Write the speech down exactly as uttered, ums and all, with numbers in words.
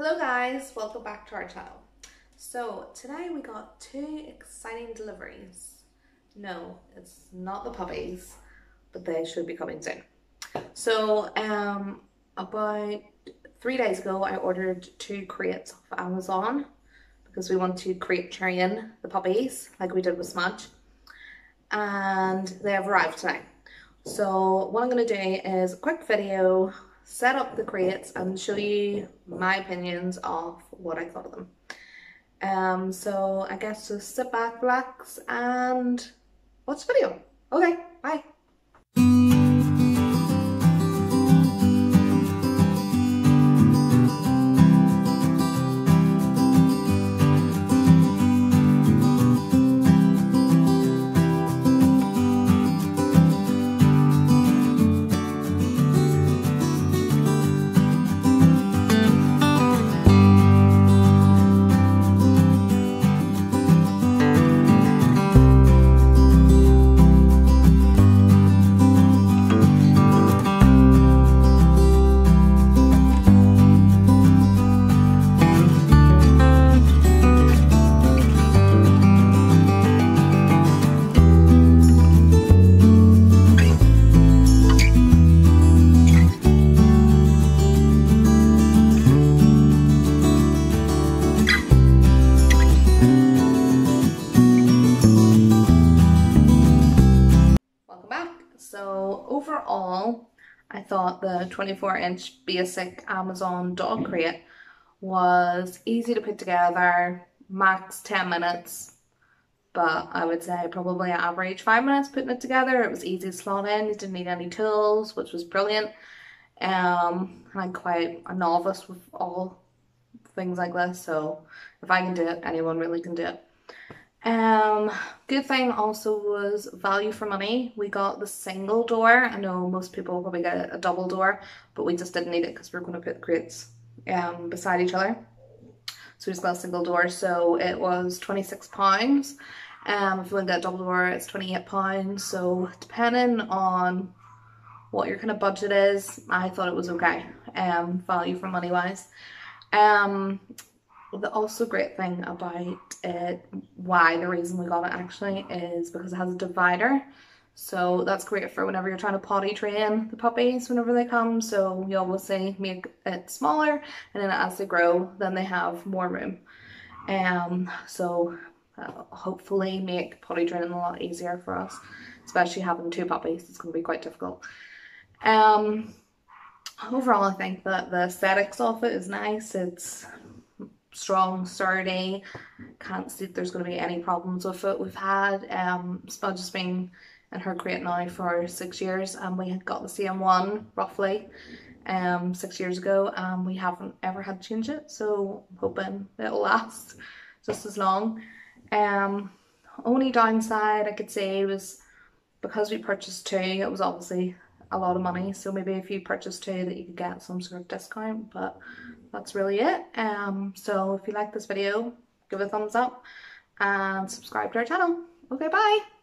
Hello guys, welcome back to our channel. So today we got two exciting deliveries. No, it's not the puppies, but they should be coming soon. So um, about three days ago I ordered two crates off Amazon because we want to crate train the puppies like we did with Smudge, and they have arrived today. So what I'm going to do is a quick video, set up the crates and show you my opinions of what I thought of them. Um, so I guess just sit back, relax and watch the video. Okay, bye. Overall, I thought the twenty-four inch basic Amazon dog crate was easy to put together, max ten minutes, but I would say probably an average five minutes putting it together. It was easy to slot in, you didn't need any tools, which was brilliant. Um, I'm quite a novice with all things like this, so if I can do it, anyone really can do it. Um, good thing also was value for money. We got the single door. I know most people probably get a double door, but we just didn't need it because we were going to put crates um, beside each other. So we just got a single door. So it was twenty-six pounds. Um, if you want to get a double door, it's twenty-eight pounds. So depending on what your kind of budget is, I thought it was okay. Um, value for money wise. Um, The also great thing about it, why the reason we got it actually, is because it has a divider. So that's great for whenever you're trying to potty train the puppies whenever they come. So you obviously make it smaller, and then as they grow, then they have more room. Um, so that'll hopefully make potty training a lot easier for us, especially having two puppies. It's going to be quite difficult. Um, overall, I think that the aesthetics of it is nice. It's strong, sturdy, can't see there's going to be any problems with it. We've had um Smudge has been in her crate now for six years, and we had got the same one roughly um six years ago, and we haven't ever had to change it, so I'm hoping it'll last just as long. Um only downside I could say was because we purchased two, it was obviously a lot of money, so maybe if you purchase two that you could get some sort of discount, but that's really it. Um so if you like this video, give it a thumbs up and subscribe to our channel. Okay, bye.